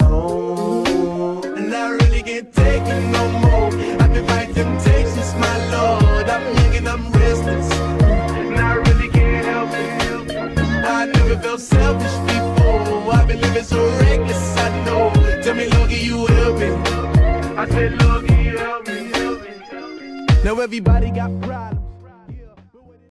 alone. And I really can't take it no more. I've been fighting temptations, my lord. I'm young and I'm restless, and I really can't help it. I never felt selfish before. I've been living so reckless, I know. Tell me, Lord, can you help me? I said, Lord, can you help me? Now everybody got pride.